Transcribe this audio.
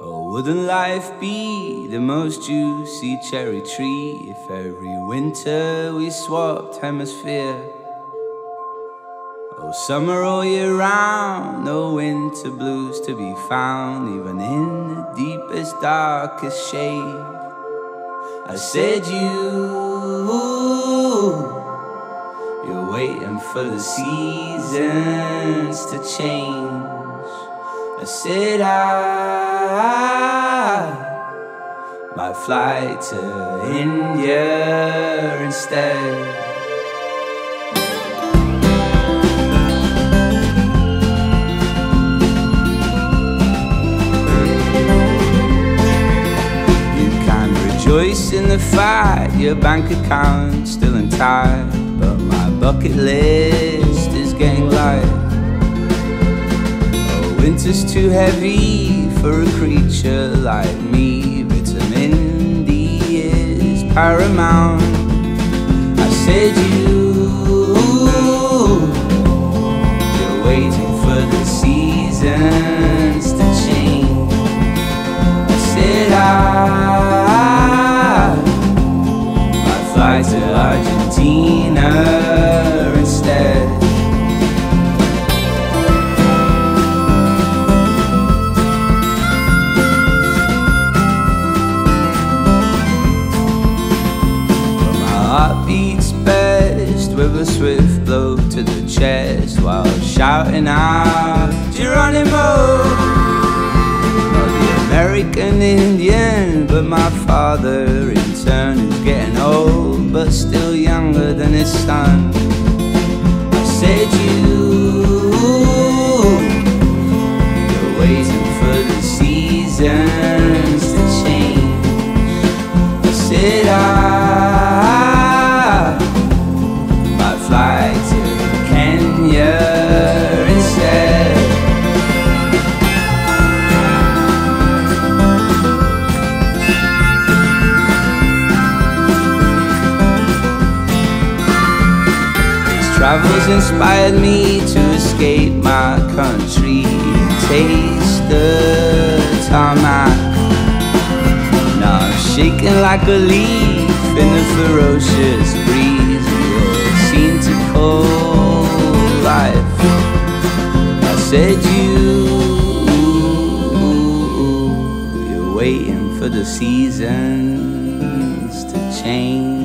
Oh, wouldn't life be the most juicy cherry tree if every winter we swapped hemisphere? Oh, summer all year round, no winter blues to be found, even in the deepest, darkest shade. I said you're waiting for the seasons to change. I said I might fly to India instead. Rejoice in the fact your bank account's still intact, but my bucket list is getting light. Oh, winter's too heavy for a creature like me. Vitamin D is paramount. I said you're waiting for the seasons to change. I said I fly to Argentina instead. But my heart beats best with a swift blow to the chest while shouting out Geronimo. American Indian, but my father in turn is getting old, but still younger than his son. I said you're waiting for the seasons to change. I said I might fly to Kenya instead. Travel's inspired me to escape my country, taste the tarmac. Now I'm shaking like a leaf in the ferocious breeze we seem to call life. I said you're waiting for the seasons to change.